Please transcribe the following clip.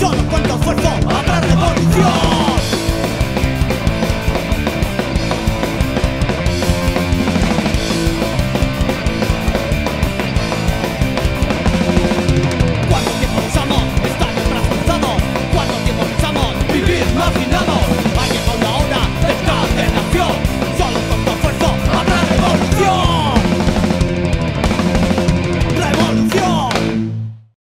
Solo cuenta esfuerzo habrá revolución.